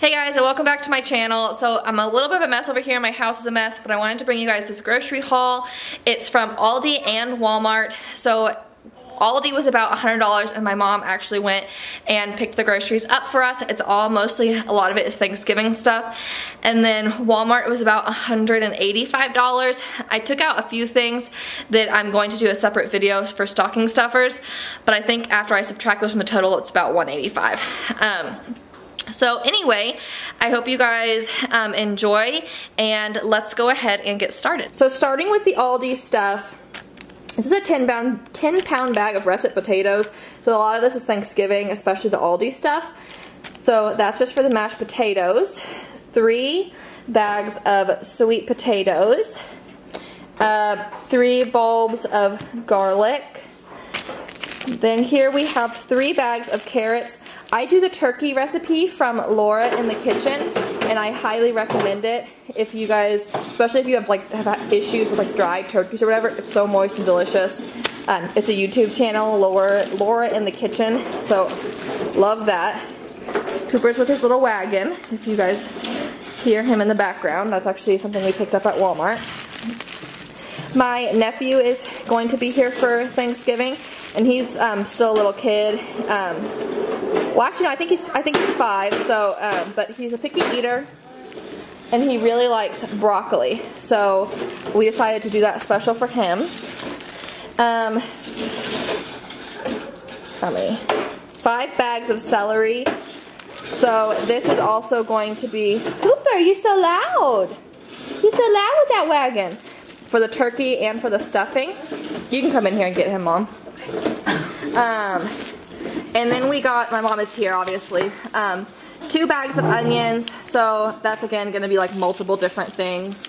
Hey guys, and welcome back to my channel. So I'm a little bit of a mess over here. My house is a mess, but I wanted to bring you guys this grocery haul. It's from Aldi and Walmart. So Aldi was about $100 and my mom actually went and picked the groceries up for us. It's all mostly, a lot of it is Thanksgiving stuff. And then Walmart was about $185. I took out a few things that I'm going to do a separate video for stocking stuffers, but I think after I subtract those from the total, it's about $185. So anyway, I hope you guys enjoy, and let's go ahead and get started. So starting with the Aldi stuff, this is a 10-pound bag of russet potatoes. So a lot of this is Thanksgiving, especially the Aldi stuff. So that's just for the mashed potatoes. 3 bags of sweet potatoes. 3 bulbs of garlic. Then here we have 3 bags of carrots. I do the turkey recipe from Laura in the Kitchen, and I highly recommend it if you guys, especially if you have issues with dried turkeys or whatever. It's so moist and delicious. It's a YouTube channel, Laura in the Kitchen, so love that. Cooper's with his little wagon, if you guys hear him in the background. That's actually something we picked up at Walmart. My nephew is going to be here for Thanksgiving, and he's still a little kid. Well, actually, no, I think he's 5. So, but he's a picky eater, and he really likes broccoli. So we decided to do that special for him. How many? 5 bags of celery. So this is also going to be. Cooper, you're so loud. You're so loud with that wagon. For the turkey and for the stuffing. You can come in here and get him, Mom. And then we got, my mom is here obviously, 2 bags of onions, so that's again going to be multiple different things.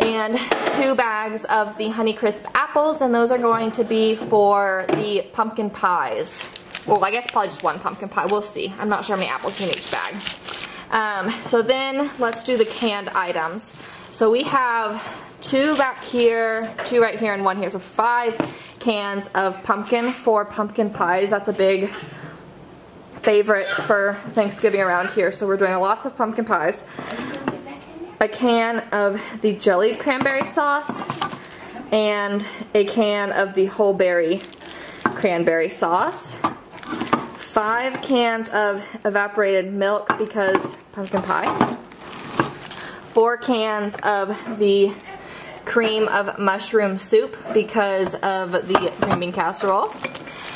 And 2 bags of the Honeycrisp apples, and those are going to be for the pumpkin pies. Well, I guess probably just 1 pumpkin pie, we'll see. I'm not sure how many apples in each bag. So then let's do the canned items. So we have 2 back here, 2 right here, and 1 here. So 5 cans of pumpkin for pumpkin pies. That's a big favorite for Thanksgiving around here. So we're doing lots of pumpkin pies. A can of the jellied cranberry sauce and a can of the whole berry cranberry sauce. 5 cans of evaporated milk because pumpkin pie. 4 cans of the cream of mushroom soup because of the green bean casserole.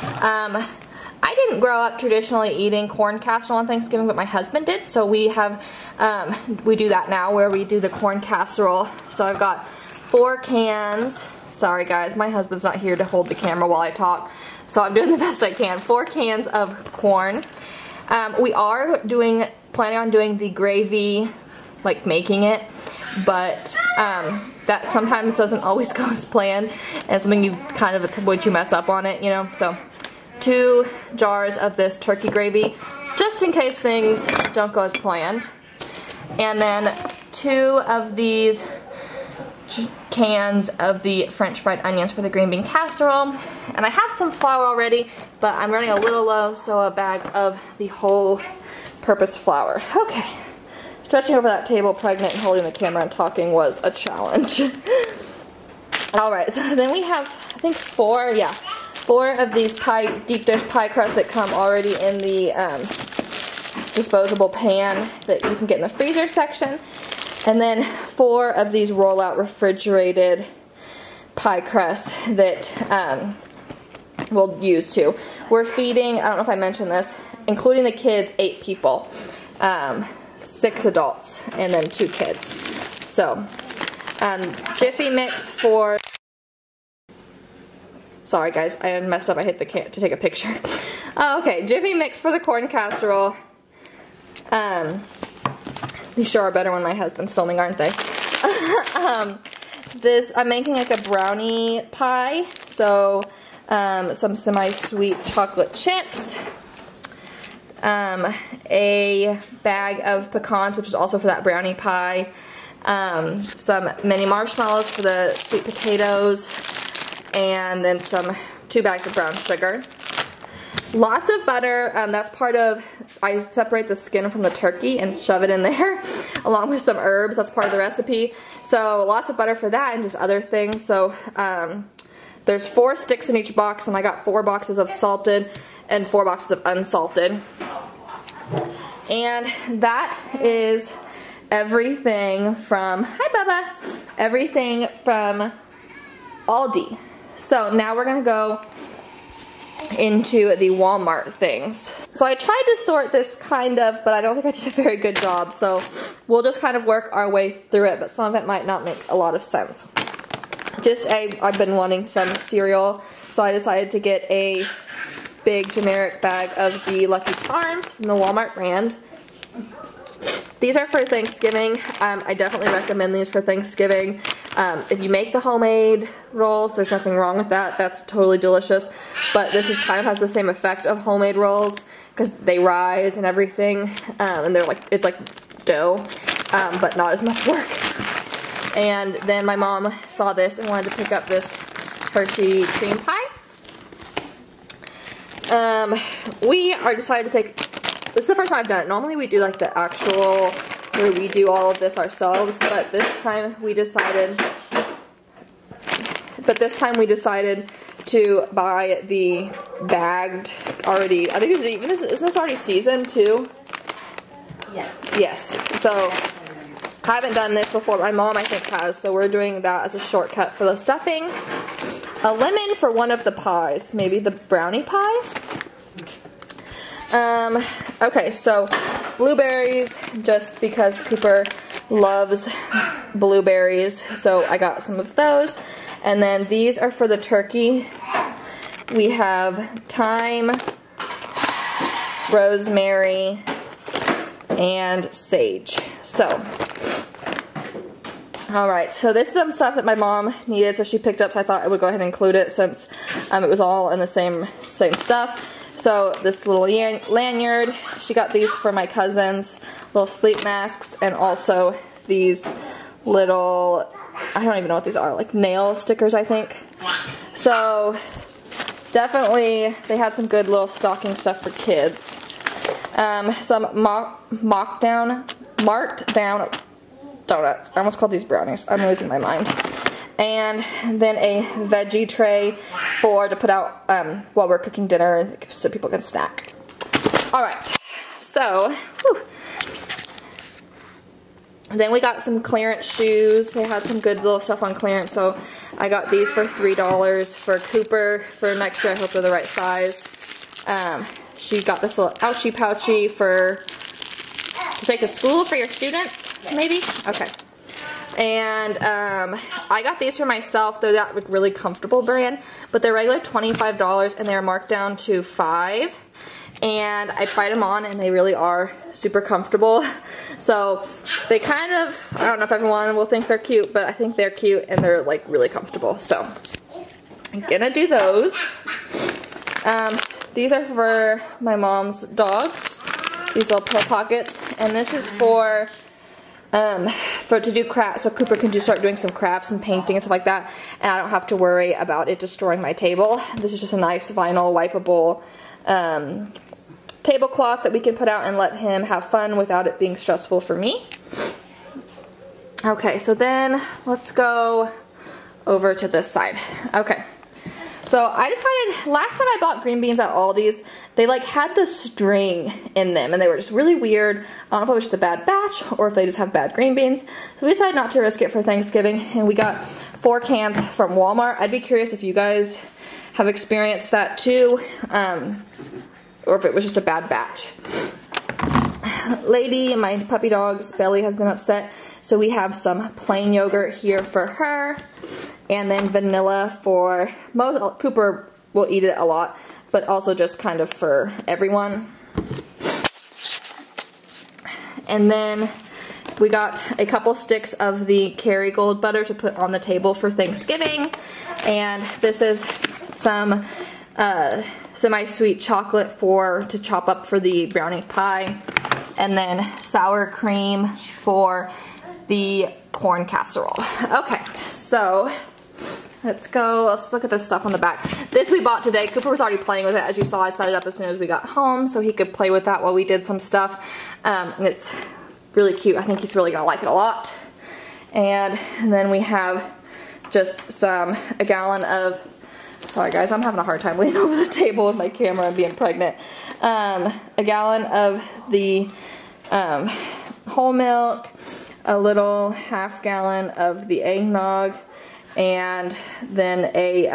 I didn't grow up traditionally eating corn casserole on Thanksgiving, but my husband did, so we have, we do that now where we do the corn casserole. So I've got 4 cans, sorry guys, my husband's not here to hold the camera while I talk, so I'm doing the best I can. 4 cans of corn. We are planning on doing the gravy, making it, but that sometimes doesn't always go as planned, and something you it's what you mess up on it, so 2 jars of this turkey gravy just in case things don't go as planned, and then 2 of these cans of the French fried onions for the green bean casserole. And I have some flour already, but I'm running a little low, so a bag of the whole purpose flour. Okay. Stretching over that table, pregnant, and holding the camera and talking was a challenge. Alright, so then we have, I think 4 of these deep dish pie crusts that come already in the disposable pan that you can get in the freezer section. And then 4 of these roll-out refrigerated pie crusts that we'll use too. We're feeding, I don't know if I mentioned this, including the kids, 8 people. 6 adults and then 2 kids. So, Jiffy mix for. Sorry guys, I messed up. I hit the can to take a picture. Okay, Jiffy mix for the corn casserole. These sure are better when my husband's filming, aren't they? This I'm making a brownie pie. So, some semi-sweet chocolate chips. A bag of pecans, which is also for that brownie pie, some mini marshmallows for the sweet potatoes, and then 2 bags of brown sugar. Lots of butter. That's part of, I separate the skin from the turkey and shove it in there along with some herbs. That's part of the recipe. So lots of butter for that and just other things. So there's 4 sticks in each box, and I got 4 boxes of salted and 4 boxes of unsalted. And that is everything from, hi Bubba, everything from Aldi. So now we're gonna go into the Walmart things. So I tried to sort this kind of, but I don't think I did a very good job. So we'll just kind of work our way through it, but some of it might not make a lot of sense. Just I've been wanting some cereal, so I decided to get a big generic bag of the Lucky Charms from the Walmart brand. These are for Thanksgiving. I definitely recommend these for Thanksgiving. If you make the homemade rolls, there's nothing wrong with that. That's totally delicious. But this is kind of has the same effect of homemade rolls because they rise and everything, and they're like, it's like dough, but not as much work. And then my mom saw this and wanted to pick up this Hershey cream pie. We are decided to take, this is the first time I've done it. Normally we do like the actual, where we do all of this ourselves, but this time we decided to buy the bagged already. I think isn't this already seasoned too? Yes. Yes. So I haven't done this before. My mom I think has, so we're doing that as a shortcut for the stuffing. A lemon for one of the pies, maybe the brownie pie. Okay, so blueberries, just because Cooper loves blueberries, so I got some of those. And then these are for the turkey. We have thyme, rosemary, and sage. So, alright, so this is some stuff that my mom needed, so she picked up, so I thought I would go ahead and include it since it was all in the same stuff. So this little lanyard, she got these for my cousins, little sleep masks, and also these little, I don't even know what these are, like nail stickers I think. So definitely they had some good little stocking stuff for kids. Some marked down donuts. I almost called these brownies. I'm losing my mind. And then a veggie tray to put out while we're cooking dinner so people can snack. Alright, so then we got some clearance shoes. They had some good little stuff on clearance, so I got these for $3 for Cooper for next year. I hope they're the right size. She got this little ouchie pouchy for to take to school for your students, maybe? Okay. And I got these for myself. They're that like, really comfortable brand, but they're regular $25 and they're marked down to $5. And I tried them on and they really are super comfortable. So they kind of, I don't know if everyone will think they're cute, but I think they're cute and they're like really comfortable. So I'm gonna do those. These are for my mom's dogs, these little pill pockets, and this is for to do crafts, so Cooper can start doing some crafts and painting and stuff like that, and I don't have to worry about it destroying my table. This is just a nice vinyl wipeable tablecloth that we can put out and let him have fun without it being stressful for me. Okay, so then let's go over to this side. Okay. So I decided, last time I bought green beans at Aldi's, they like had the string in them and they were just really weird. I don't know if it was just a bad batch or if they just have bad green beans. So we decided not to risk it for Thanksgiving, and we got 4 cans from Walmart. I'd be curious if you guys have experienced that too, or if it was just a bad batch. Lady, my puppy dog's belly has been upset, so we have some plain yogurt here for her. And then vanilla for most. Cooper will eat it a lot, but also just kind of for everyone. And then we got a couple sticks of the Kerrygold butter to put on the table for Thanksgiving. And this is some semi-sweet chocolate to chop up for the brownie pie. And then sour cream for the corn casserole. Okay, so Let's go, let's look at this stuff on the back. This we bought today. Cooper was already playing with it. As you saw, I set it up as soon as we got home so he could play with that while we did some stuff. And it's really cute. I think he's really gonna like it a lot. And then we have just some, a gallon of, sorry guys, I'm having a hard time leaning over the table with my camera and being pregnant. A gallon of the whole milk, a little half gallon of the eggnog, and then a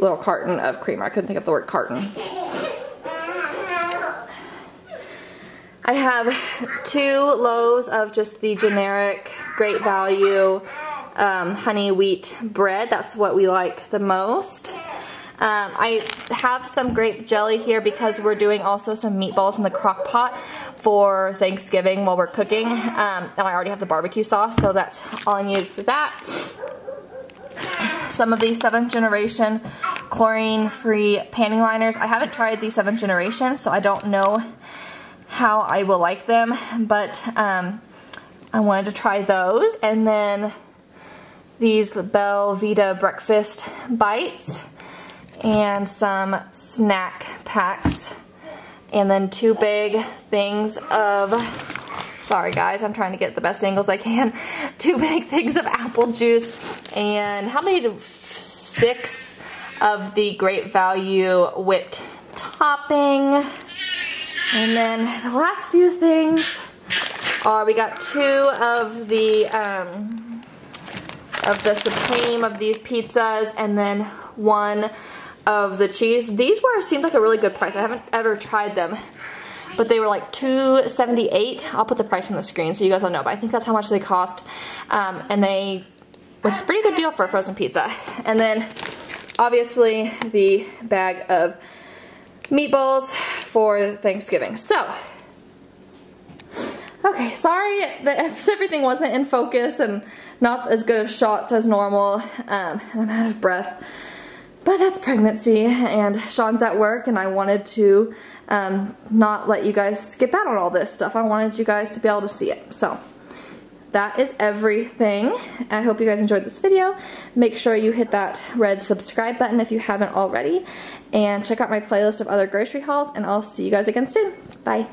little carton of creamer. I couldn't think of the word carton. I have 2 loaves of just the generic Great Value honey wheat bread. That's what we like the most. I have some grape jelly here because we're doing also some meatballs in the crock pot for Thanksgiving while we're cooking. And I already have the barbecue sauce, so that's all I needed for that. Some of these 7th generation chlorine-free panty liners. I haven't tried these 7th generation, so I don't know how I will like them, but I wanted to try those. And then these Belvita breakfast bites, and some snack packs, and then 2 big things of, sorry guys, I'm trying to get the best angles I can, 2 big things of apple juice, and how many, 6 of the Great Value whipped topping. And then the last few things are, we got 2 of the Supreme of these pizzas, and then 1 of the cheese. These were, seemed like a really good price. I haven't ever tried them, but they were like $2.78. I'll put the price on the screen so you guys will know, but I think that's how much they cost. And they, which is a pretty good deal for a frozen pizza. And then obviously the bag of meatballs for Thanksgiving. So, okay, sorry that everything wasn't in focus and not as good of shots as normal. And I'm out of breath. But that's pregnancy, and Sean's at work, and I wanted to not let you guys skip out on all this stuff. I wanted you guys to be able to see it. So that is everything. I hope you guys enjoyed this video. Make sure you hit that red subscribe button if you haven't already, and check out my playlist of other grocery hauls, and I'll see you guys again soon. Bye.